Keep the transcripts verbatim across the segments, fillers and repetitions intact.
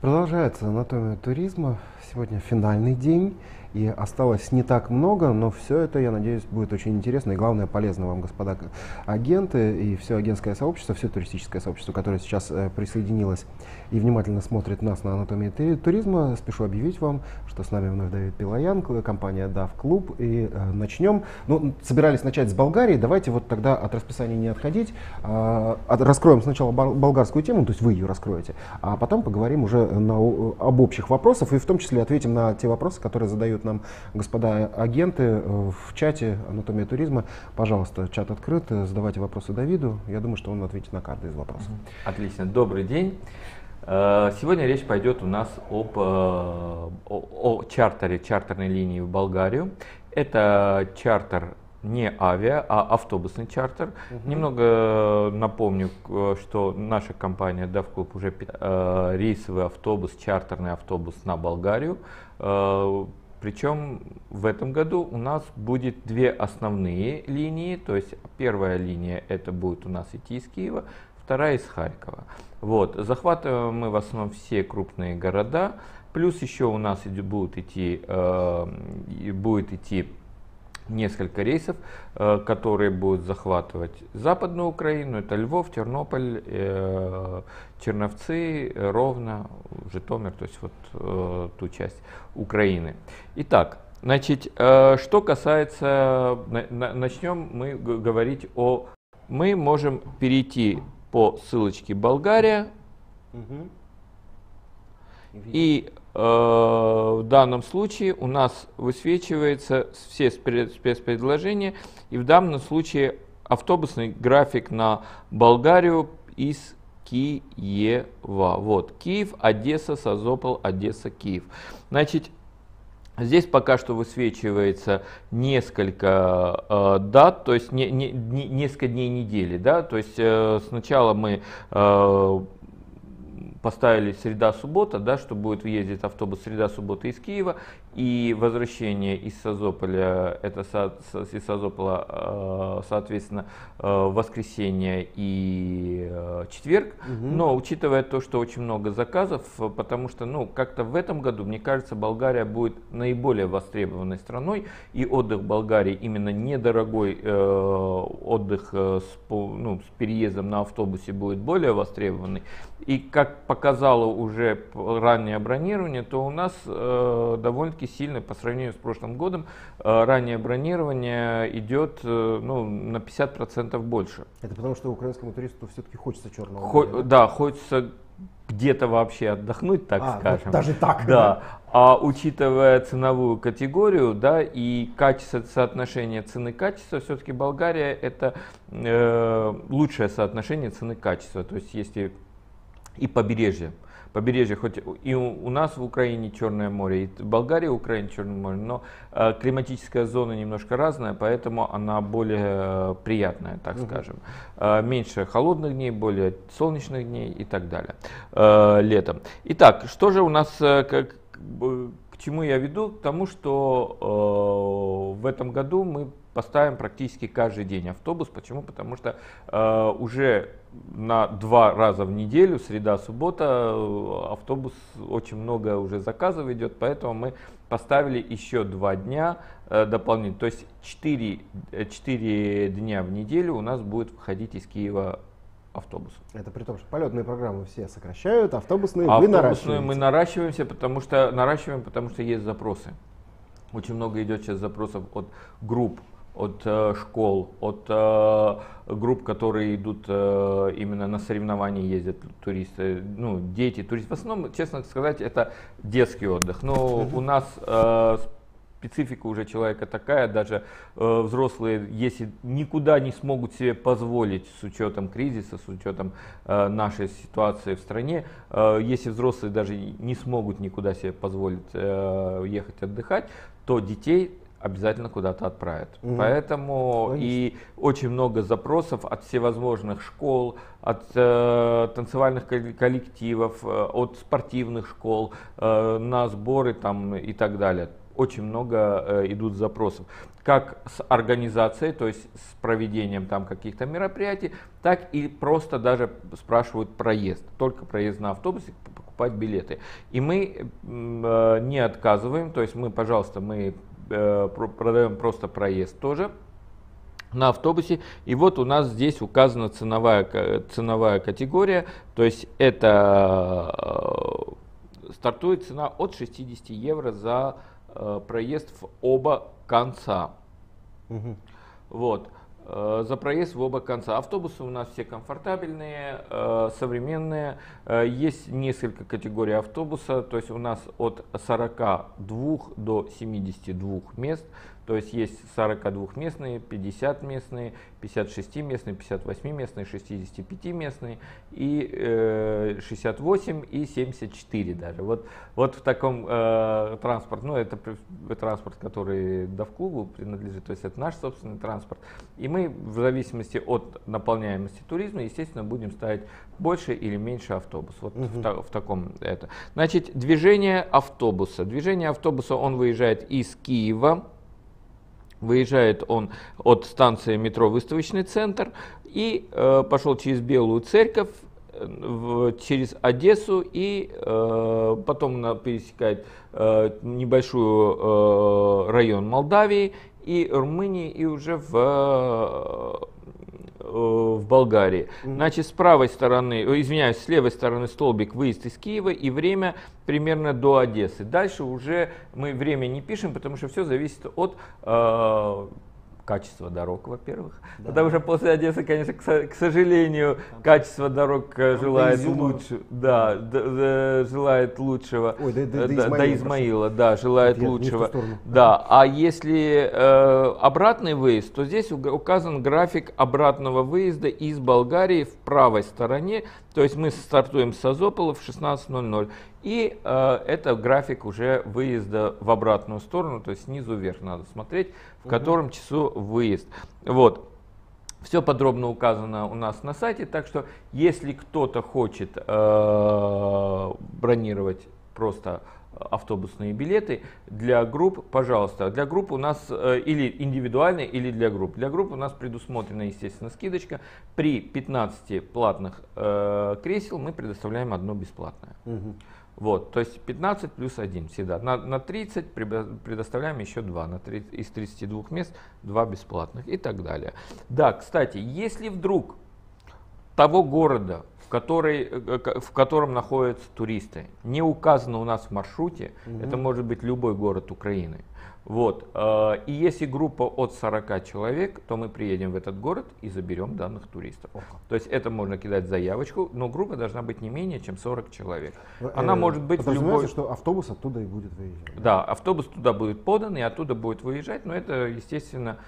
Продолжается анатомия туризма. Сегодня финальный день, и осталось не так много, но все это, я надеюсь, будет очень интересно и, главное, полезно вам, господа агенты, и все агентское сообщество, все туристическое сообщество, которое сейчас присоединилось и внимательно смотрит нас на анатомии туризма. Спешу объявить вам, что с нами вновь Давид Пилоян, компания дав Клуб, и начнем. Ну, собирались начать с Болгарии, давайте вот тогда от расписания не отходить. Раскроем сначала болгарскую тему, то есть вы ее раскроете, а потом поговорим уже На, об общих вопросах, и в том числе ответим на те вопросы, которые задают нам господа агенты в чате «Анатомия туризма». Пожалуйста, чат открыт, задавайте вопросы Давиду. Я думаю, что он ответит на каждый из вопросов. Отлично. Добрый день. Сегодня речь пойдет у нас об, о, о чартере, чартерной линии в Болгарию. Это чартер не авиа, а автобусный чартер. Угу. Немного напомню, что наша компания дав Клуб уже э, рейсовый автобус, чартерный автобус на Болгарию. Э, причем в этом году у нас будет две основные линии. То есть первая линия это будет у нас идти из Киева, вторая из Харькова. Вот. Захватываем мы в основном все крупные города. Плюс еще у нас будут идти, э, будет идти несколько рейсов, которые будут захватывать Западную Украину, это Львов, Тернополь, Черновцы, Ровно, Житомир, то есть вот ту часть Украины. Итак, значит, что касается, начнем мы говорить о, мы можем перейти по ссылочке Болгария, угу. И э, в данном случае у нас высвечиваются все спецпредложения, и в данном случае автобусный график на Болгарию из Киева. Вот, Киев, Одесса, Созопол, Одесса, Киев. Значит, здесь пока что высвечивается несколько э, дат, то есть не, не, не, несколько дней недели, да, то есть э, сначала мы... Э, поставили среда-суббота, да, что будет ездить автобус среда-суббота из Киева, и возвращение из Созополя, это со, со, из Созополя, э, соответственно, э, воскресенье и э, четверг. Угу. Но учитывая то, что очень много заказов, потому что, ну, как-то в этом году, мне кажется, Болгария будет наиболее востребованной страной, и отдых в Болгарии, именно недорогой э, отдых э, с, ну, с переездом на автобусе будет более востребованный, и как показало уже раннее бронирование, то у нас э, довольно-таки сильно по сравнению с прошлым годом э, раннее бронирование идет э, ну, на пятьдесят процентов больше. Это потому что украинскому туристу все-таки хочется черного Хо моря, да? Да, хочется где-то вообще отдохнуть, так а, скажем. Даже так? Да. А учитывая ценовую категорию, да, и качество, соотношение цены-качества, все-таки Болгария это э, лучшее соотношение цены-качества. То есть если и побережье. Побережье, хоть и у, у нас в Украине Черное море, и в Болгарии в Украине Черное море, но э, климатическая зона немножко разная, поэтому она более э, приятная, так [S2] Угу. [S1] Скажем. Э, меньше холодных дней, более солнечных дней и так далее э, летом. Итак, что же у нас, э, как, э, к чему я веду? К тому, что э, в этом году мы поставим практически каждый день автобус. Почему? Потому что э, уже на два раза в неделю, среда-суббота, автобус очень много уже заказов идет, поэтому мы поставили еще два дня э, дополнительно. То есть четыре, четыре дня в неделю у нас будет выходить из Киева автобус. Это при том, что полетные программы все сокращают, автобусные, автобусные вы наращиваете. Мы наращиваемся, потому что, наращиваем, потому что есть запросы. Очень много идет сейчас запросов от групп, от э, школ, от э, групп, которые идут э, именно на соревнования, ездят туристы, ну, дети, туристы. В основном, честно сказать, это детский отдых. Но у нас э, специфика уже человека такая, даже э, взрослые, если никуда не смогут себе позволить с учетом кризиса, с учетом э, нашей ситуации в стране, э, если взрослые даже не смогут никуда себе позволить э, ехать отдыхать, то детей обязательно куда-то отправят. Mm-hmm. Поэтому Конечно. И очень много запросов от всевозможных школ, от э, танцевальных коллективов, от спортивных школ э, на сборы там, и так далее. Очень много э, идут запросов, как с организацией, то есть с проведением там каких-то мероприятий, так и просто даже спрашивают проезд, только проезд на автобусе, покупать билеты. И мы э, не отказываем, то есть мы, пожалуйста, мы э, продаем просто проезд тоже на автобусе. И вот у нас здесь указана ценовая, ценовая категория, то есть это э, стартует цена от шестидесяти евро за э, проезд в оба конца. Угу. Вот. За проезд в оба конца. Автобусы у нас все комфортабельные, современные. Есть несколько категорий автобуса, то есть у нас от сорока двух до семидесяти двух мест. То есть есть сорокадвухместные, пятидесятиместные, пятидесятишестиместные, пятидесятивосьмиместные, шестидесятипятиместные, и шестьдесят восемь, и семьдесят четыре даже. Вот, вот в таком э, транспорте, ну это транспорт, который дав Клубу принадлежит, то есть это наш собственный транспорт. И мы в зависимости от наполняемости туризма, естественно, будем ставить больше или меньше автобус. Вот mm-hmm. в, та, в таком это. Значит, движение автобуса. Движение автобуса, он выезжает из Киева. Выезжает он от станции метро Выставочный центр и э, пошел через Белую Церковь, в, через Одессу, и э, потом она пересекает э, небольшой э, район Молдавии и Румынии, и уже в, э, в Болгарии. Значит, с правой стороны, извиняюсь, с левой стороны столбик выезд из Киева и время примерно до Одессы. Дальше уже мы время не пишем, потому что все зависит от э, качества дорог, во-первых. Да. Потому что после Одессы, конечно, к, к сожалению, да. качество дорог там желает, лучше, да, да, да, желает лучшего. Ой, да, да, да, да, Измаила, до Измаила, да, желает нет, лучшего. Да. А если э, обратный выезд, то здесь указан график обратного выезда из Болгарии в правой стороне. То есть мы стартуем с Азопола в шестнадцать ноль ноль. И э, это график уже выезда в обратную сторону, то есть снизу вверх надо смотреть, в угу. котором часу выезд. Вот. Все подробно указано у нас на сайте, так что если кто-то хочет э, бронировать просто автобусные билеты для групп, пожалуйста, для групп у нас э, или индивидуальные, или для групп. Для групп у нас предусмотрена, естественно, скидочка. При пятнадцати платных э, кресел мы предоставляем одно бесплатное. Угу. Вот, то есть пятнадцать плюс один всегда. На, на тридцать предоставляем еще два. На тридцать, из тридцати двух мест два бесплатных и так далее. Да, кстати, если вдруг того города, в, который, в котором находятся туристы, не указано у нас в маршруте, угу. это может быть любой город Украины. Вот, э, и если группа от сорока человек, то мы приедем в этот город и заберем данных туристов. О. То есть это можно кидать заявочку, но группа должна быть не менее чем сорок человек. Но, Она э, может быть в любой... что автобус оттуда и будет выезжать. Да, автобус туда будет подан и оттуда будет выезжать, но это, естественно,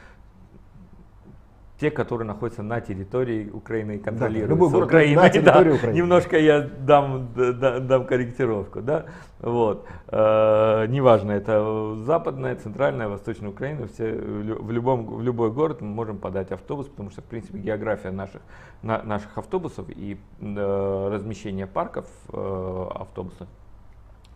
те, которые находятся на территории Украины и контролируются да, Украиной. Да. Немножко я дам, дам, дам корректировку. Да? Вот. Э, неважно, это западная, центральная, восточная Украина. Все, в, любом, в любой город мы можем подать автобус, потому что, в принципе, география наших, на, наших автобусов и э, размещение парков э, автобусов,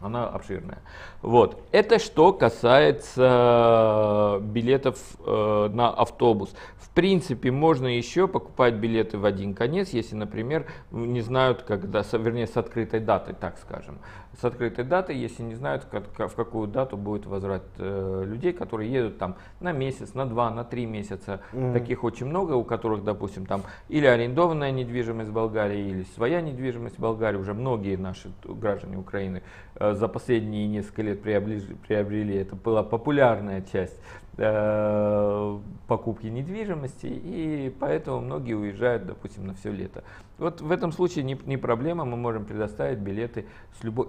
она обширная. Вот. Это что касается билетов э, на автобус. В принципе, можно еще покупать билеты в один конец, если, например, не знают, когда, вернее, с открытой датой, так скажем. С открытой датой, если не знают, как, в какую дату будет возврат э, людей, которые едут там на месяц, на два, на три месяца. Mm-hmm. Таких очень много, у которых, допустим, там или арендованная недвижимость в Болгарии, или своя недвижимость в Болгарии. Уже многие наши граждане Украины э, за последние несколько лет приобрели, приобрели. Это была популярная часть э, покупки недвижимости, и поэтому многие уезжают, допустим, на все лето. Вот в этом случае не, не проблема, мы можем предоставить билеты с любой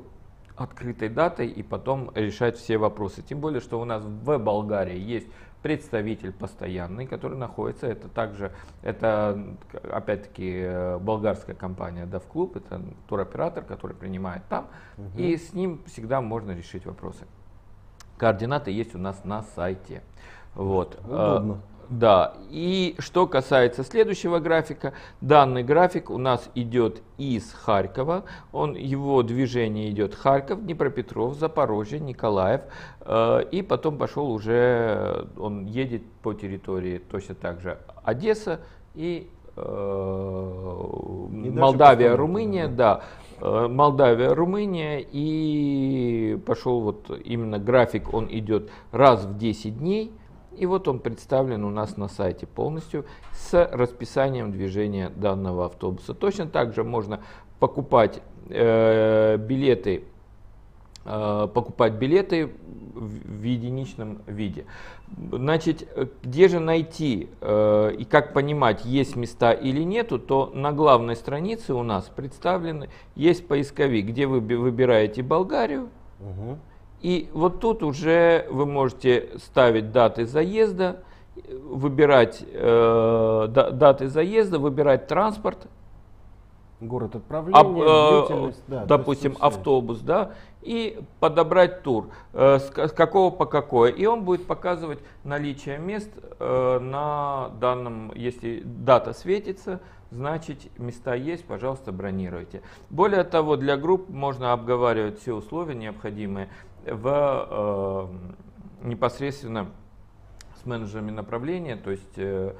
открытой датой и потом решать все вопросы. Тем более, что у нас в Болгарии есть представитель постоянный, который находится, это также, это опять-таки болгарская компания дав Клуб, это туроператор, который принимает там, угу. и с ним всегда можно решить вопросы. Координаты есть у нас на сайте. Вот. Удобно. Да, и что касается следующего графика, данный график у нас идет из Харькова, он, его движение идет Харьков, Днепропетров, Запорожье, Николаев, э, и потом пошел уже, он едет по территории точно так же Одесса и э, Молдавия, Румыния, да. Молдавия, Румыния, и пошел вот именно график, он идет раз в десять дней, и вот он представлен у нас на сайте полностью с расписанием движения данного автобуса. Точно так же можно покупать э, билеты, э, покупать билеты в, в единичном виде. Значит, где же найти э, и как понимать, есть места или нету, то на главной странице у нас представлены, есть поисковик, где вы выбираете Болгарию. Угу. И вот тут уже вы можете ставить даты заезда, выбирать э, даты заезда, выбирать транспорт. Город отправления, Об, э, да, допустим, автобус, да, и подобрать тур, э, с какого по какое. И он будет показывать наличие мест э, на данном, если дата светится, значит места есть, пожалуйста, бронируйте. Более того, для групп можно обговаривать все условия необходимые в, э, непосредственно с менеджерами направления, то есть э,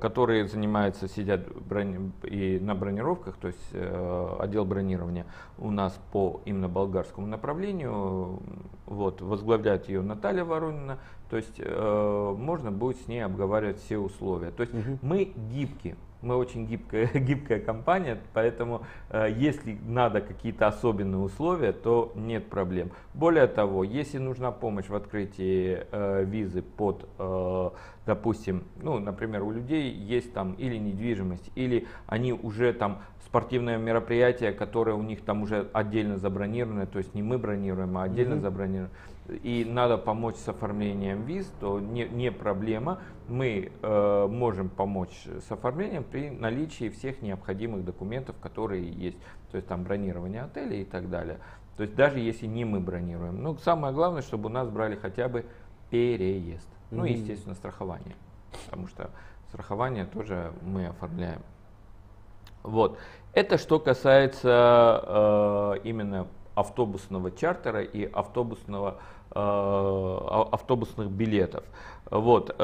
которые занимаются, сидят брони, и на бронировках, то есть э, отдел бронирования у нас по именно болгарскому направлению, вот, возглавляет ее Наталья Воронина, то есть э, можно будет с ней обговаривать все условия. То есть угу. мы гибки, мы очень гибкая, гибкая компания, поэтому э, если надо какие-то особенные условия, то нет проблем. Более того, если нужна помощь в открытии э, визы под, э, допустим, ну, например, Например, у людей есть там или недвижимость, или они уже там спортивное мероприятие, которое у них там уже отдельно забронировано, то есть не мы бронируем, а отдельно [S2] Mm-hmm. [S1] Забронировано, и надо помочь с оформлением виз, то не, не проблема, мы э, можем помочь с оформлением при наличии всех необходимых документов, которые есть, то есть там бронирование отеля и так далее, то есть даже если не мы бронируем. Но самое главное, чтобы у нас брали хотя бы переезд, [S2] Mm-hmm. [S1] Ну и, естественно, страхование. Потому что страхование тоже мы оформляем. Вот. Это что касается э, именно автобусного чартера и автобусного, э, автобусных билетов. Вот.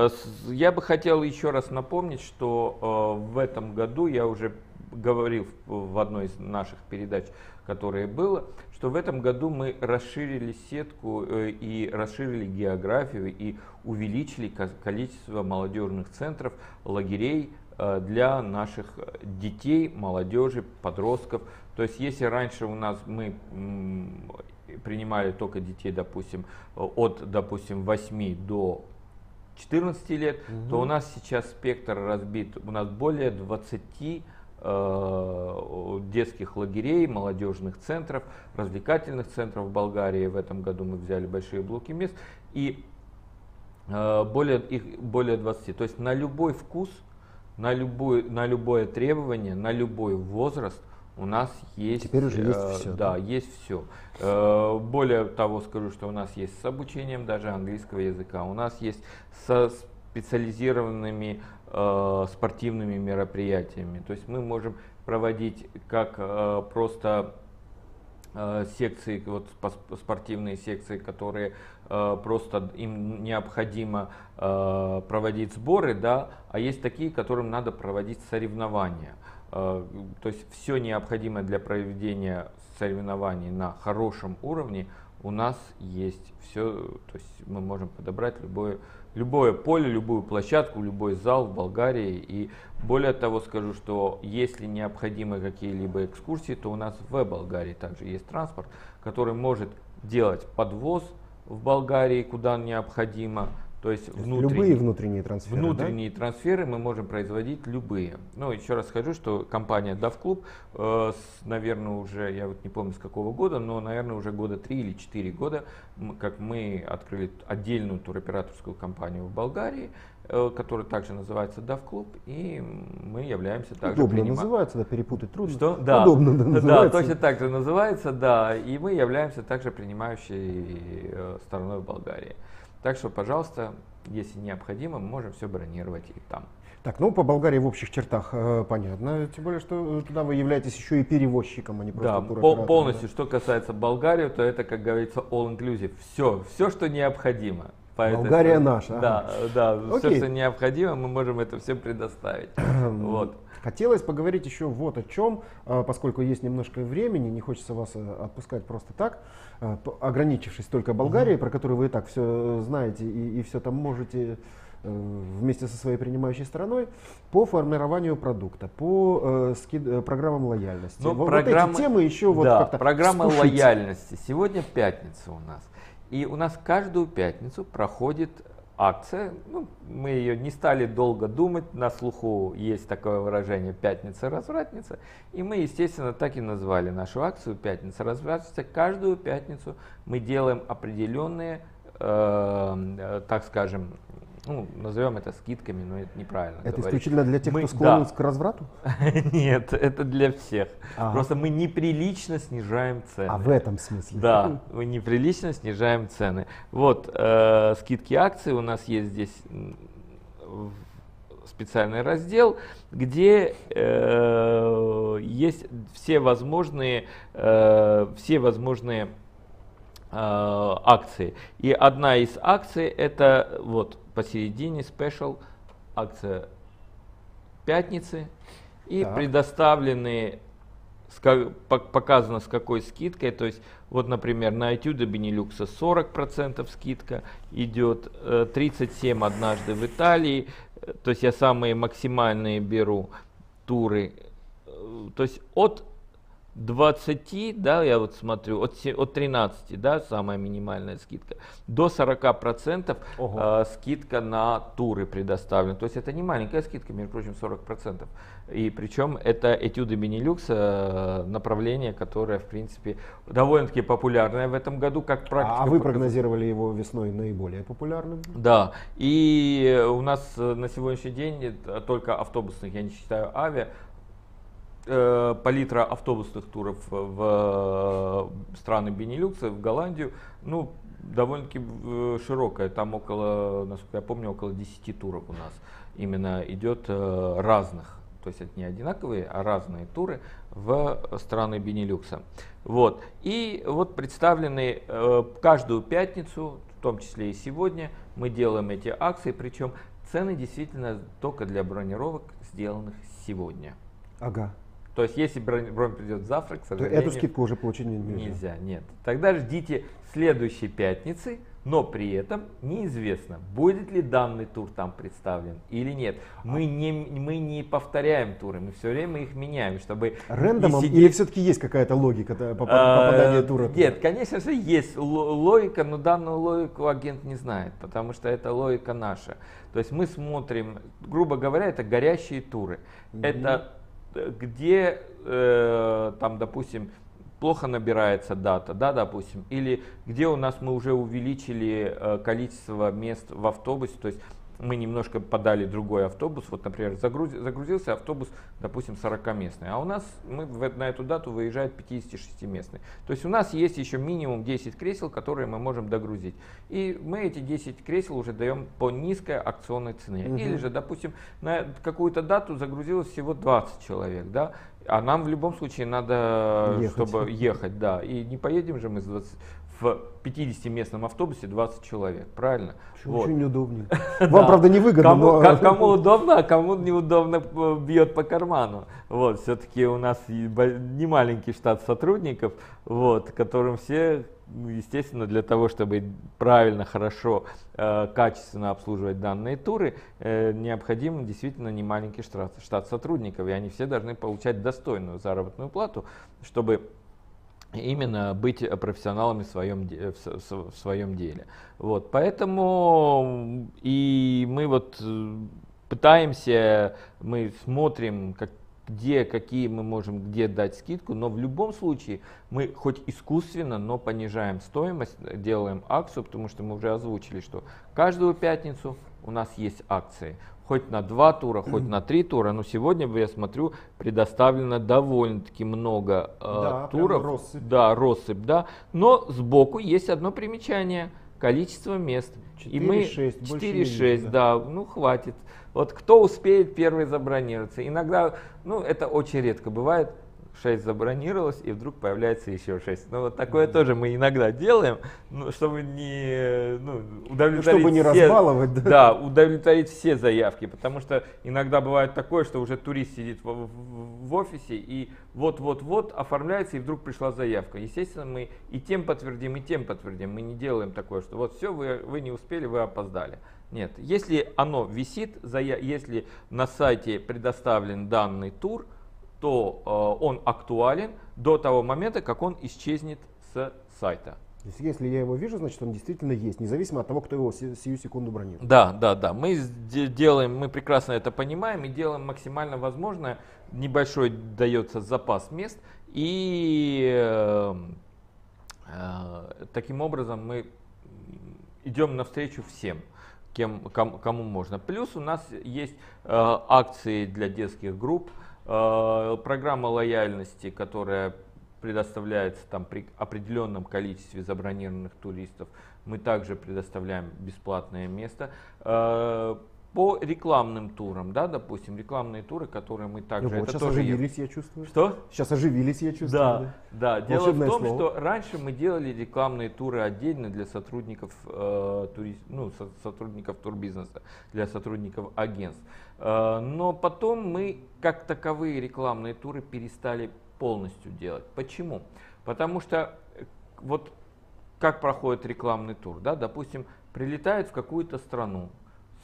Я бы хотел еще раз напомнить, что э, в этом году, я уже говорил в одной из наших передач, которая была, что в этом году мы расширили сетку э, и расширили географию и увеличили количество молодежных центров, лагерей э, для наших детей, молодежи, подростков. То есть если раньше у нас мы м, принимали только детей, допустим, от, допустим, восьми до четырнадцати лет, угу. то у нас сейчас спектр разбит, у нас более двадцати детских лагерей, молодежных центров, развлекательных центров в Болгарии. В этом году мы взяли большие блоки мест, и э, более, их более двадцати. То есть на любой вкус, на, любой, на любое требование, на любой возраст у нас есть, теперь уже есть, э, все, да, да? есть все. Э, более того, скажу, что у нас есть с обучением даже английского языка, у нас есть со специализированными э, спортивными мероприятиями. То есть мы можем проводить как э, просто э, секции, вот, спортивные секции, которые э, просто им необходимо э, проводить сборы, да, а есть такие, которым надо проводить соревнования. Э, то есть все необходимое для проведения соревнований на хорошем уровне у нас есть. Все, то есть мы можем подобрать любое Любое поле, любую площадку, любой зал в Болгарии. И более того скажу, что если необходимы какие-либо экскурсии, то у нас в Болгарии также есть транспорт, который может делать подвоз в Болгарии, куда необходимо. То есть, то есть внутренние, любые внутренние трансферы. Внутренние да? трансферы мы можем производить любые. Ну, еще раз скажу, что компания дав Клуб, э, наверное, уже, я вот не помню с какого года, но, наверное, уже года три или четыре года, как мы открыли отдельную туроператорскую компанию в Болгарии, э, которая также называется дав Клуб, и мы являемся также... Удобно принимать... называется, да, перепутать трудно. Что? Да. Удобно, да, называется. Да, точно так же называется, да, и мы являемся также принимающей э, стороной в Болгарии. Так что, пожалуйста, если необходимо, мы можем все бронировать и там. Так, ну по Болгарии в общих чертах э, понятно, тем более, что туда вы являетесь еще и перевозчиком, а не просто туроператором. Да, по полностью, да? Что касается Болгарии, то это, как говорится, all-inclusive, все, все, что необходимо. Болгария наша. Да, ага. да, все, что необходимо, мы можем это все предоставить. вот. Хотелось поговорить еще вот о чем, поскольку есть немножко времени, не хочется вас отпускать просто так, ограничившись только Болгарией, угу. про которую вы и так все знаете и, и все там можете вместе со своей принимающей стороной, по формированию продукта, по э, скид... программам лояльности. Но вот программы... эти темы еще да, вот как-то программа скушать. лояльности. Сегодня пятница у нас. И у нас каждую пятницу проходит акция. Ну, мы ее не стали долго думать. На слуху есть такое выражение «пятница-развратница». И мы, естественно, так и назвали нашу акцию «Пятница-развратница». Каждую пятницу мы делаем определенные, э, так скажем, ну, назовем это скидками, но это неправильно. Это говорить. Исключительно для тех, мы, кто склонен да. к разврату? Нет, это для всех. Ага. Просто мы неприлично снижаем цены. А в этом смысле? Да, мы неприлично снижаем цены. Вот, э, скидки акции у нас есть здесь специальный раздел, где э, есть все возможные, э, все возможные э, акции. И одна из акций это вот. Посередине спешл акция пятницы и так. предоставлены показано с какой скидкой, то есть вот например на этюды Бенилюкса сорок процентов скидка идет, тридцать семь однажды в Италии, то есть я самые максимальные беру туры, то есть от двадцати, да, я вот смотрю, от, от тринадцати, да, самая минимальная скидка, до сорока процентов э, скидка на туры предоставлена. То есть это не маленькая скидка, между прочим, сорок процентов. И причем это этюды Бенилюкса, направление, которое, в принципе, довольно-таки популярное в этом году, как практика. А вы прогнозировали его весной наиболее популярным? Да. И у нас на сегодняшний день только автобусных, я не считаю авиа, палитра автобусных туров в страны Бенилюкса, в Голландию, ну, довольно-таки широкая. Там около, насколько я помню, около десяти туров у нас именно идет разных. То есть это не одинаковые, а разные туры в страны Бенилюкса. Вот. И вот представлены каждую пятницу, в том числе и сегодня, мы делаем эти акции. Причем цены действительно только для бронировок, сделанных сегодня. Ага. То есть, если бронь, бронь придет завтра, к сожалению, эту скидку уже получить нельзя. Нельзя, нет. Тогда ждите следующей пятницы, но при этом неизвестно, будет ли данный тур там представлен или нет. Мы, а. не, мы не повторяем туры, мы все время их меняем, чтобы... Рендомом сидеть... или все-таки есть какая-то логика попадания а, тура? Нет, конечно же есть логика, но данную логику агент не знает, потому что это логика наша. То есть мы смотрим, грубо говоря, это горящие туры. Mm-hmm. Это... где э, там, допустим, плохо набирается дата, да, допустим, или где у нас мы уже увеличили э, количество мест в автобусе, то есть мы немножко подали другой автобус, вот, например, загруз, загрузился автобус, допустим, сорокаместный, а у нас мы в, на эту дату выезжает пятидесятишестиместный. То есть у нас есть еще минимум десять кресел, которые мы можем догрузить. И мы эти десять кресел уже даем по низкой акционной цене. Угу. Или же, допустим, на какую-то дату загрузилось всего двадцать человек, да? А нам в любом случае надо, ехать. чтобы ехать, да. И не поедем же мы с двадцати... в пятидесятиместном автобусе двадцать человек, правильно? Очень вот. неудобнее. Вам, правда, невыгодно. Кому, но... кому удобно, а кому неудобно, бьет по карману. Вот, все-таки у нас не маленький штат сотрудников, вот, которым все, естественно, для того, чтобы правильно, хорошо, э, качественно обслуживать данные туры, э, необходим действительно не маленький штат, штат сотрудников, и они все должны получать достойную заработную плату, чтобы... именно быть профессионалами в своем, в своем деле. Вот, поэтому и мы вот пытаемся, мы смотрим, как, где, какие мы можем, где дать скидку, но в любом случае мы хоть искусственно, но понижаем стоимость, делаем акцию, потому что мы уже озвучили, что каждую пятницу у нас есть акции. Хоть на два тура, хоть на три тура, но сегодня, я смотрю, предоставлено довольно-таки много э, да, туров. Россыпь. Да, россыпь, да. Но сбоку есть одно примечание. Количество мест. четыре шесть, да. да, ну хватит. Вот кто успеет первый забронироваться. Иногда, ну это очень редко бывает, шесть забронировалось, и вдруг появляется еще шесть. Ну, вот такое mm-hmm. тоже мы иногда делаем, ну, чтобы не, ну, удовлетворить, чтобы не все, разбаловать, да? Да, удовлетворить все заявки, потому что иногда бывает такое, что уже турист сидит в, в, в офисе и вот-вот-вот оформляется, и вдруг пришла заявка. Естественно, мы и тем подтвердим, и тем подтвердим. Мы не делаем такое, что вот все, вы, вы не успели, вы опоздали. Нет, если оно висит, если на сайте предоставлен данный тур, то э, он актуален до того момента, как он исчезнет с сайта. То есть, если я его вижу, значит, он действительно есть, независимо от того, кто его сию секунду бронировал. Да, да, да. Мы делаем, мы прекрасно это понимаем и делаем максимально возможное. Небольшой дается запас мест, и э, э, таким образом мы идем навстречу всем, кем, кому, кому можно. Плюс у нас есть э, акции для детских групп. Программа лояльности, которая предоставляется там при определенном количестве забронированных туристов, мы также предоставляем бесплатное место. По рекламным турам, да, допустим, рекламные туры, которые мы также... Ну, вот, это сейчас тоже оживились, я чувствую. Что? Сейчас оживились, я чувствую. Да, да. Да. Дело в том, слово. что раньше мы делали рекламные туры отдельно для сотрудников, э, турист, ну, со, сотрудников турбизнеса, для сотрудников агентств. Э, но потом мы, как таковые рекламные туры, перестали полностью делать. Почему? Потому что вот как проходит рекламный тур, да, допустим, прилетает в какую-то страну,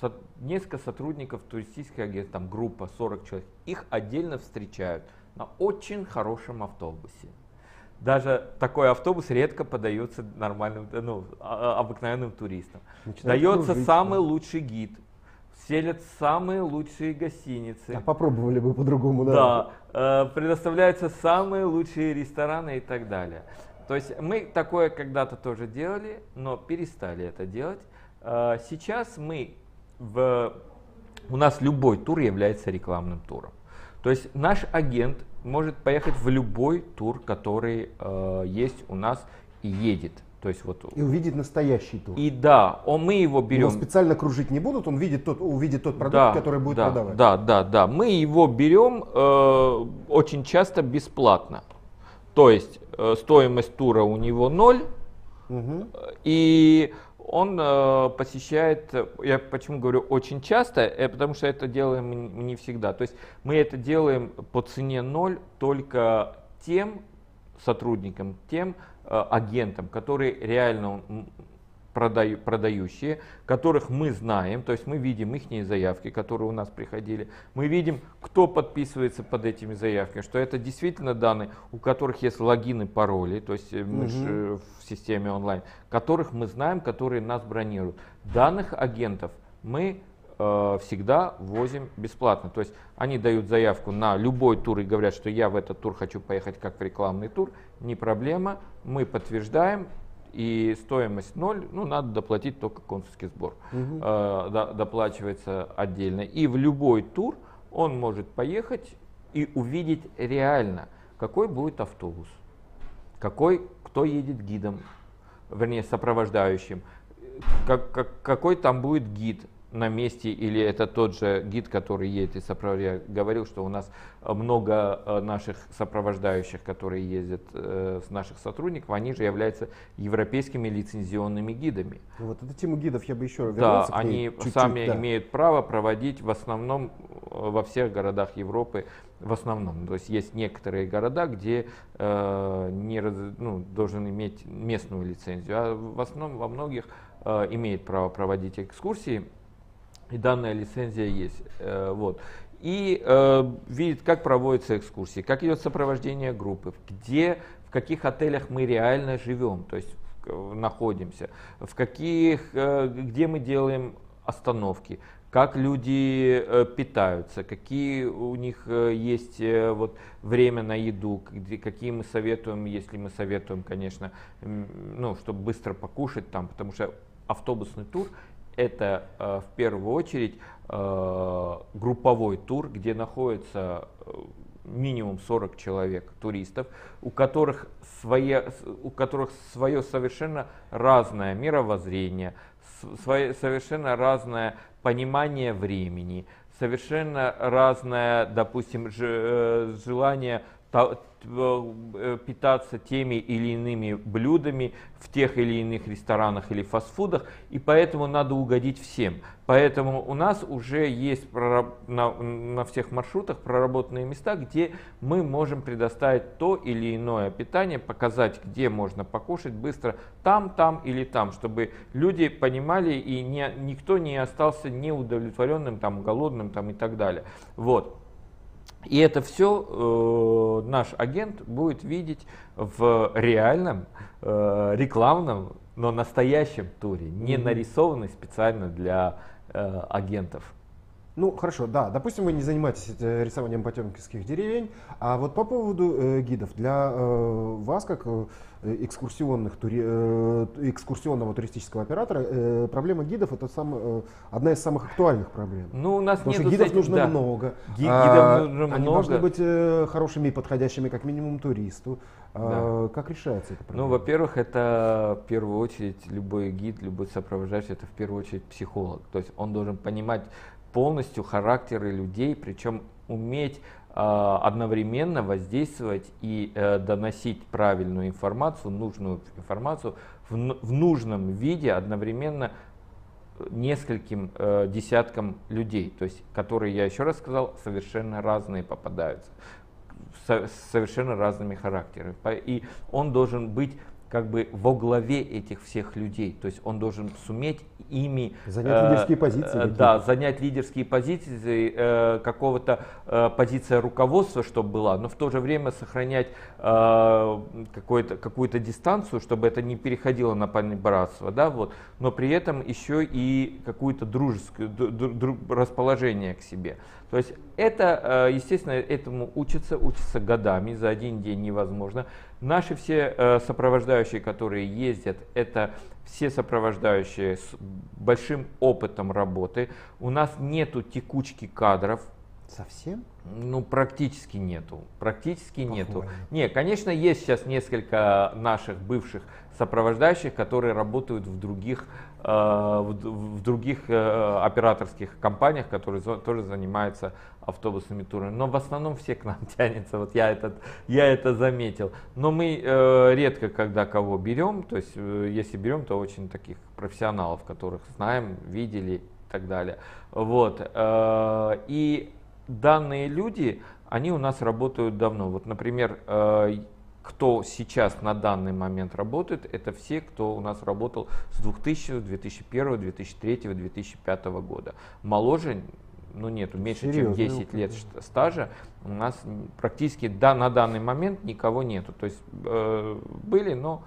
Со, несколько сотрудников туристических агентств, там группа сорок человек, их отдельно встречают на очень хорошем автобусе. Даже такой автобус редко подается нормальным, ну, обыкновенным туристам. Начинает Дается кружить, самый да. лучший гид, селят самые лучшие гостиницы. А попробовали бы по-другому, да? Да, э, предоставляются самые лучшие рестораны и так далее. То есть мы такое когда-то тоже делали, но перестали это делать. Э, сейчас мы В, у нас любой тур является рекламным туром. То есть наш агент может поехать в любой тур, который э, есть у нас, и едет. То есть вот, и увидит настоящий тур. И да, он, мы его берем. Его специально кружить не будут, он видит тот, увидит тот продукт, да, который будет да, продавать. Да, да, да. Мы его берем э, очень часто бесплатно. То есть э, стоимость тура у него ноль. Угу. И... Он э, посещает, я почему говорю очень часто, э, потому что это делаем не всегда. То есть мы это делаем по цене ноль только тем сотрудникам, тем э, агентам, которые реально продаю, продающие, которых мы знаем, то есть мы видим их заявки, которые у нас приходили, мы видим, кто подписывается под этими заявками, что это действительно данные, у которых есть логины, пароли, то есть мы угу. же в системе онлайн, которых мы знаем, которые нас бронируют. Данных агентов мы э, всегда возим бесплатно, то есть они дают заявку на любой тур и говорят, что я в этот тур хочу поехать как в рекламный тур, не проблема, мы подтверждаем. И стоимость ноль, ну, надо доплатить только консульский сбор. Угу. Э, до, доплачивается отдельно. И в любой тур он может поехать и увидеть реально, какой будет автобус, какой, кто едет гидом, вернее, сопровождающим, как, как, какой там будет гид на месте, или это тот же гид, который едет и сопровождает. Я говорил, что у нас много наших сопровождающих, которые ездят э, с наших сотрудников, они же являются европейскими лицензионными гидами. Вот эту тему гидов я бы еще вернулся. Да, они чуть-чуть, сами да. имеют право проводить в основном во всех городах Европы, в основном. То есть есть некоторые города, где э, не раз, ну, должен иметь местную лицензию, а в основном во многих э, имеет право проводить экскурсии. И данная лицензия есть. Э, вот. И э, видит, как проводятся экскурсии, как идет сопровождение группы, где, в каких отелях мы реально живем, то есть в, находимся, в каких, э, где мы делаем остановки, как люди э, питаются, какие у них э, есть э, вот, время на еду, где, какие мы советуем, если мы советуем, конечно, э, ну, чтобы быстро покушать там, потому что автобусный тур — это э, в первую очередь э, групповой тур, где находится э, минимум сорок человек, туристов, у которых, свое, у которых свое совершенно разное мировоззрение, свое совершенно разное понимание времени, совершенно разное, допустим, желание питаться теми или иными блюдами в тех или иных ресторанах или фастфудах, и поэтому надо угодить всем. Поэтому у нас уже есть на всех маршрутах проработанные места, где мы можем предоставить то или иное питание, показать, где можно покушать быстро, там, там или там, чтобы люди понимали и не, никто не остался неудовлетворенным, там, голодным там, и так далее. Вот. И это все э, наш агент будет видеть в реальном, э, рекламном, но настоящем туре, не mm-hmm. нарисованный специально для э, агентов. Ну хорошо, да, допустим, вы не занимаетесь рисованием потемкинских деревень, а вот по поводу э, гидов, для э, вас, как э, экскурсионных, тури, э, экскурсионного туристического оператора, э, проблема гидов это сам, э, одна из самых актуальных проблем. Ну, у нас потому что гидов этим, нужно да. много, Ги а, гидов нужно они много. должны быть э, хорошими и подходящими как минимум туристу. Да. Как решается эта проблема? Ну, во-первых, это в первую очередь любой гид, любой сопровождающий, это в первую очередь психолог, то есть он должен понимать полностью характеры людей, причем уметь э, одновременно воздействовать и э, доносить правильную информацию, нужную информацию в, в нужном виде одновременно нескольким э, десяткам людей, то есть, которые, я еще раз сказал, совершенно разные попадаются, со, с совершенно разными характерами. И он должен быть как бы во главе этих всех людей, то есть он должен суметь ими занять э, лидерские позиции, э, да, занять лидерские позиции, э, какого-то э, позиция руководства, чтобы была, но в то же время сохранять э, какую-то дистанцию, чтобы это не переходило на панибратство, да, вот, но при этом еще и какую-то дружескую дру, дру, расположение к себе. То есть это, естественно, этому учатся, учатся годами, за один день невозможно. Наши все сопровождающие, которые ездят, это все сопровождающие с большим опытом работы. У нас нету текучки кадров. Совсем? Ну, практически нету. Практически Похоже. нету. Не, конечно, есть сейчас несколько наших бывших сопровождающих, которые работают в других, э, в, в других э, операторских компаниях, которые за, тоже занимаются автобусными турами. Но в основном все к нам тянется. Вот я, этот, я это заметил. Но мы э, редко когда кого берем. То есть, э, если берем, то очень таких профессионалов, которых знаем, видели и так далее. Вот. Э, и данные люди, они у нас работают давно. Вот, например, э, кто сейчас на данный момент работает, это все, кто у нас работал с двухтысячного, две тысячи первого, две тысячи третьего, две тысячи пятого года. Моложе, ну нету, меньше Серьезно? чем десять лет стажа, у нас практически да, на данный момент никого нету. То есть э, были, но,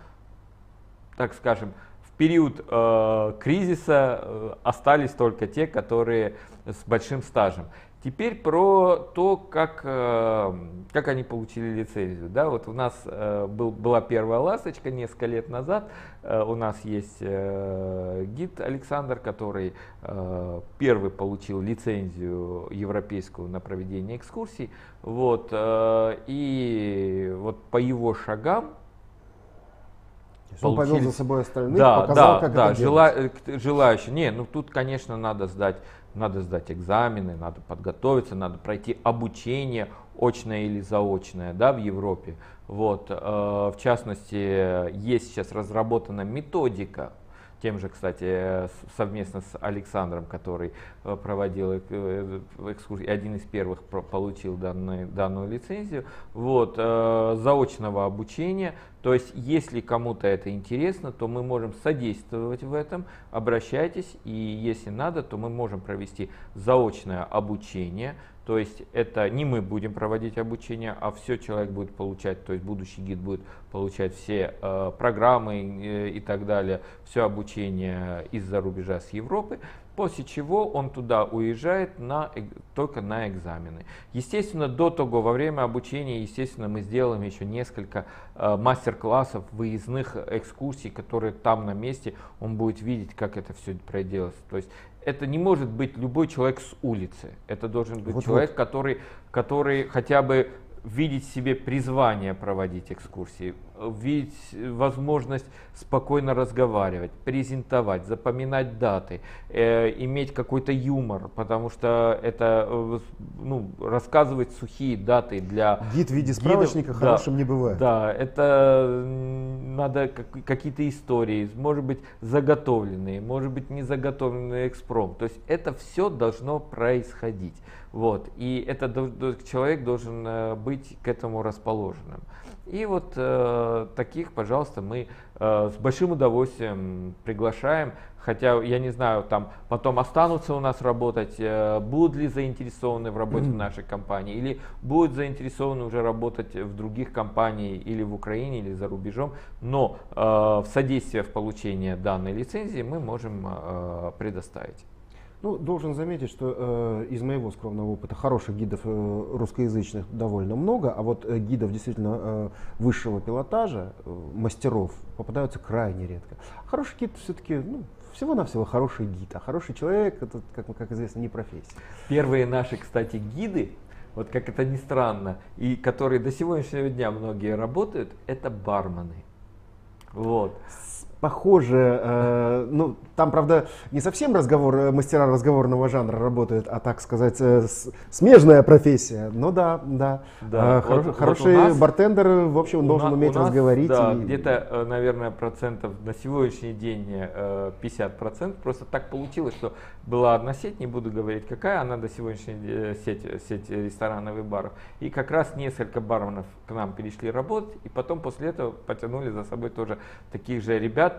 так скажем, в период э, кризиса э, остались только те, которые с большим стажем. Теперь про то, как, э, как они получили лицензию. Да, вот у нас э, был, была первая ласточка несколько лет назад. Э, у нас есть э, гид Александр, который э, первый получил лицензию европейскую на проведение экскурсий. Вот, э, и вот по его шагам он повел за собой остальных, да, показал, да, как да, это жела, желающие. Не, ну тут, конечно, надо сдать. Надо сдать экзамены, надо подготовиться, надо пройти обучение, очное или заочное, да, в Европе. Вот, э, в частности, есть сейчас разработана методика, тем же, кстати, совместно с Александром, который проводил экскурсию, один из первых получил данную, данную лицензию, вот, э, заочного обучения. То есть, если кому-то это интересно, то мы можем содействовать в этом, обращайтесь, и если надо, то мы можем провести заочное обучение. То есть это не мы будем проводить обучение, а все человек будет получать, то есть будущий гид будет получать все э, программы э, и так далее, все обучение из-за рубежа с Европы, после чего он туда уезжает на, только на экзамены. Естественно, до того, во время обучения, естественно, мы сделаем еще несколько э, мастер-классов, выездных экскурсий, которые там на месте, он будет видеть, как это все проделается. То есть это не может быть любой человек с улицы. Это должен быть вот человек, вот. который, который хотя бы видеть себе призвание проводить экскурсии, видеть возможность спокойно разговаривать, презентовать, запоминать даты, э, иметь какой-то юмор, потому что это э, ну, рассказывать сухие даты для гид в виде справочника гидов, хорошим да, не бывает. Да, это надо как, какие-то истории, может быть заготовленные, может быть не заготовленные экспромт. То есть это все должно происходить. Вот, и это человек должен быть к этому расположенным. И вот э, таких, пожалуйста, мы э, с большим удовольствием приглашаем. Хотя, я не знаю, там потом останутся у нас работать, э, будут ли заинтересованы в работе в нашей компании, или будут заинтересованы уже работать в других компаниях, или в Украине, или за рубежом. Но э, в содействие в получении данной лицензии мы можем э, предоставить. Ну, должен заметить, что э, из моего скромного опыта хороших гидов э, русскоязычных довольно много, а вот э, гидов действительно э, высшего пилотажа, э, мастеров, попадаются крайне редко. Хороший гид все-таки, ну, всего-навсего хороший гид, а хороший человек, это, как, как известно, не профессия. Первые наши, кстати, гиды, вот как это ни странно, и которые до сегодняшнего дня многие работают, это бармены. Вот. Похоже, э, ну там, правда, не совсем разговор, мастера разговорного жанра работают, а так сказать, э, с, смежная профессия. Ну да, да. да. Э, хоро, вот, хороший вот нас, бартендер, в общем, он должен на, уметь нас, разговорить. Да, и... где-то, наверное, процентов на сегодняшний день пятьдесят процентов. Просто так получилось, что была одна сеть, не буду говорить какая, она до сегодняшней сеть, сеть ресторанов и баров. И как раз несколько барменов к нам перешли работать, и потом после этого потянули за собой тоже таких же ребят,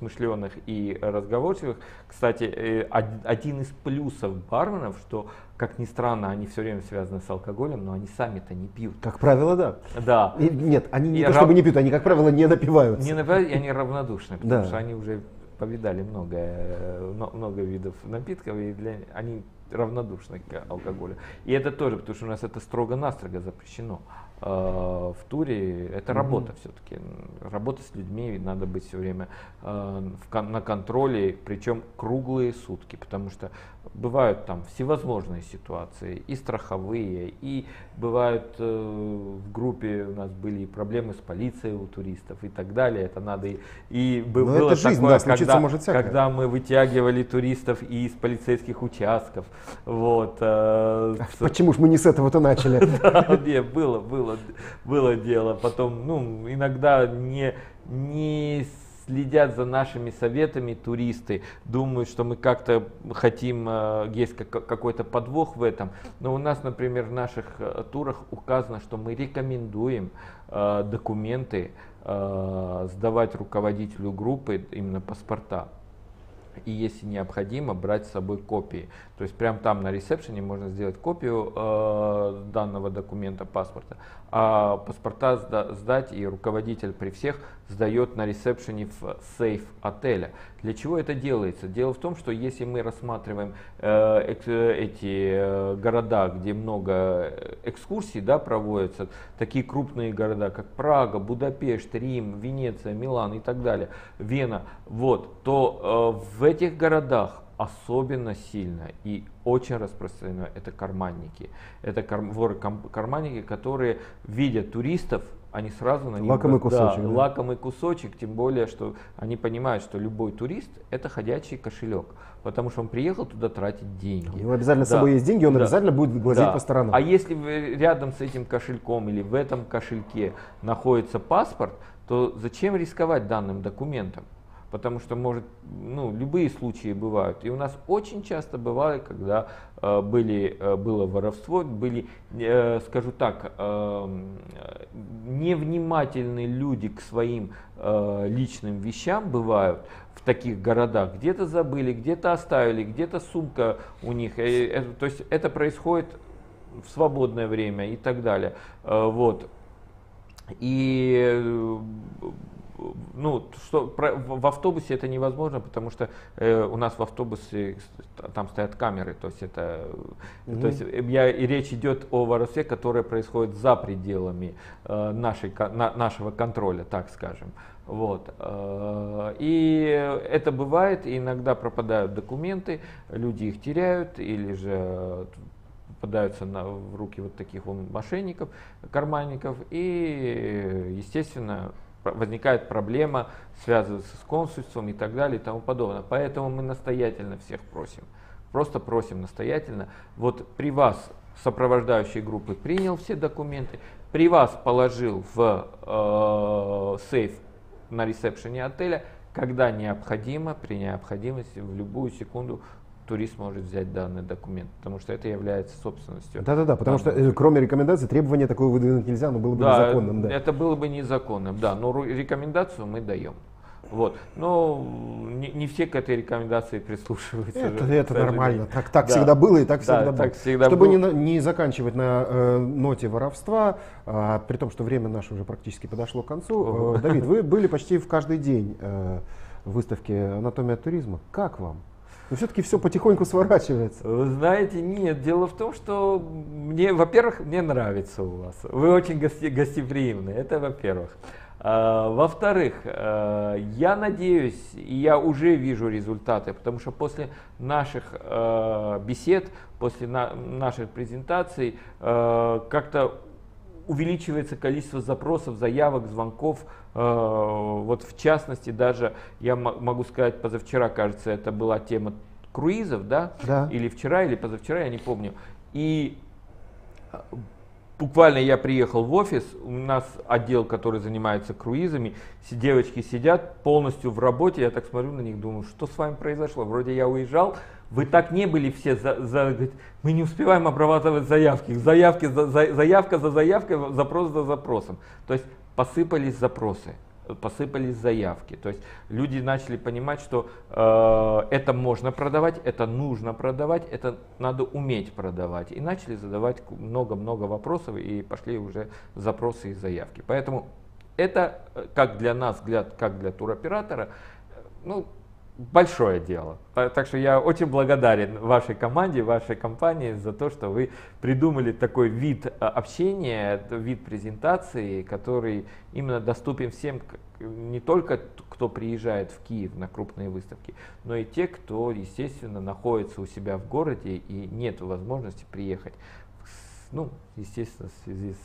смышленых и разговорчивых. Кстати, один из плюсов барменов, что, как ни странно, они все время связаны с алкоголем, но они сами-то не пьют. Как правило, да. Да. И, нет, они не и то, рав... чтобы не пьют, они, как правило, не напиваются. Не напиваются, и они равнодушны, потому да. что они уже повидали много, много видов напитков, и для... они равнодушны к алкоголю. И это тоже, потому что у нас это строго-настрого запрещено. В туре это работа mm-hmm. все-таки. Работа с людьми, надо быть все время э, в, на контроле, причем круглые сутки, потому что бывают там всевозможные ситуации, и страховые, и бывают э, в группе у нас были проблемы с полицией у туристов и так далее. Это надо и, и было это жизнь, такое, да, когда, может когда мы вытягивали туристов из полицейских участков. Вот, э, Почему с... ж мы не с этого-то начали? Было, было. Было дело, потом, ну, иногда не, не следят за нашими советами туристы, думают, что мы как-то хотим, есть какой-то подвох в этом, но у нас, например, в наших турах указано, что мы рекомендуем э, документы э, сдавать руководителю группы, именно паспорта. И если необходимо, брать с собой копии. То есть прямо там на ресепшене можно сделать копию э, данного документа паспорта. А паспорта сда сдать и руководитель при всех сдает на ресепшене в сейф отеля. Для чего это делается? Дело в том, что если мы рассматриваем э, э, эти э, города, где много экскурсий, да, проводятся, такие крупные города, как Прага, Будапешт, Рим, Венеция, Милан и так далее, Вена, вот, то э, в В этих городах особенно сильно и очень распространено это карманники. Это карм, воры-карманники, которые видят туристов, они сразу на них... Лакомый кусочек. Да, да. Лакомый кусочек, тем более, что они понимают, что любой турист – это ходячий кошелек, потому что он приехал туда тратить деньги. У него обязательно да. с собой есть деньги, он да. обязательно будет глазеть да. по сторонам. А если рядом с этим кошельком или в этом кошельке находится паспорт, то зачем рисковать данным документом? Потому что, может, ну, любые случаи бывают. И у нас очень часто бывало, когда э, были, э, было воровство, были, э, скажу так, э, невнимательные люди к своим э, личным вещам бывают в таких городах. Где-то забыли, где-то оставили, где-то сумка у них. Э, э, то есть это происходит в свободное время и так далее. Э, вот. И... Ну, что, про, в автобусе это невозможно, потому что э, у нас в автобусе там стоят камеры, то есть это, mm-hmm. то есть я, и речь идет о воровстве, которое происходит за пределами э, нашей, на, нашего контроля, так скажем. Вот. И это бывает, иногда пропадают документы, люди их теряют или же попадаются на, в руки вот таких вот мошенников, карманников, и, естественно, возникает проблема, связываться с консульством и так далее и тому подобное. Поэтому мы настоятельно всех просим, просто просим настоятельно, вот при вас сопровождающей группы принял все документы, при вас положил в э, сейф на ресепшене отеля, когда необходимо, при необходимости, в любую секунду турист может взять данный документ, потому что это является собственностью. Да-да-да, потому что э, кроме рекомендаций требования такое выдвинуть нельзя, но было бы да, незаконным. Да, это было бы незаконным, да, но рекомендацию мы даем. Вот. Но не, не все к этой рекомендации прислушиваются. Это, это нормально. Так, так да. всегда было и так всегда да, было. Так всегда Чтобы был. не, не заканчивать на э, ноте воровства, э, при том, что время наше уже практически подошло к концу. Э, Давид, вы были почти в каждый день э, в выставке «Анатомия туризма». Как вам? Но все-таки все потихоньку сворачивается. Вы знаете, нет, дело в том, что мне, во-первых, мне нравится у вас. Вы очень гости, гостеприимны, это во-первых. А, во-вторых, а, я надеюсь, и я уже вижу результаты, потому что после наших а, бесед, после на, наших презентаций а, как-то увеличивается количество запросов, заявок, звонков. Вот в частности, даже я могу сказать, позавчера, кажется, это была тема круизов, да? Да. Или вчера, или позавчера, я не помню. И буквально я приехал в офис, у нас отдел, который занимается круизами, все девочки сидят полностью в работе, я так смотрю на них, думаю, что с вами произошло? Вроде я уезжал, вы так не были все, за, за, мы не успеваем обрабатывать заявки, заявки за, за, заявка за заявкой, запрос за запросом. То есть посыпались запросы, посыпались заявки. То есть люди начали понимать, что э, это можно продавать, это нужно продавать, это надо уметь продавать. И начали задавать много-много вопросов, и пошли уже запросы и заявки. Поэтому это как для нас, как для туроператора, ну, большое дело. Так что я очень благодарен вашей команде, вашей компании за то, что вы придумали такой вид общения, вид презентации, который именно доступен всем, не только кто приезжает в Киев на крупные выставки, но и те, кто, естественно, находится у себя в городе и нет возможности приехать. Ну, естественно, в связи с...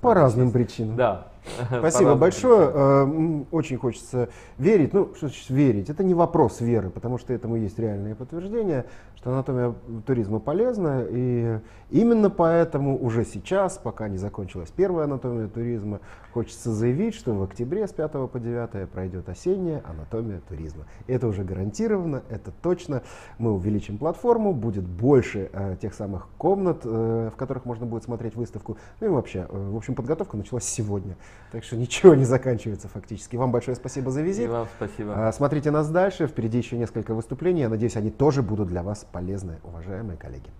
По разным причинам. Да. Спасибо большое. Очень хочется верить. Ну, что значит верить? Это не вопрос веры, потому что этому есть реальные подтверждения, что анатомия туризма полезна. И именно поэтому уже сейчас, пока не закончилась первая анатомия туризма, хочется заявить, что в октябре с пятого по девятое пройдет осенняя анатомия туризма. Это уже гарантированно, это точно. Мы увеличим платформу, будет больше э, тех самых комнат, э, в которых можно будет смотреть выставку. Ну и вообще, э, в общем, подготовка началась сегодня. Так что ничего не заканчивается фактически. Вам большое спасибо за визит. И вам спасибо. Э, смотрите нас дальше. Впереди еще несколько выступлений. Я надеюсь, они тоже будут для вас полезны, уважаемые коллеги.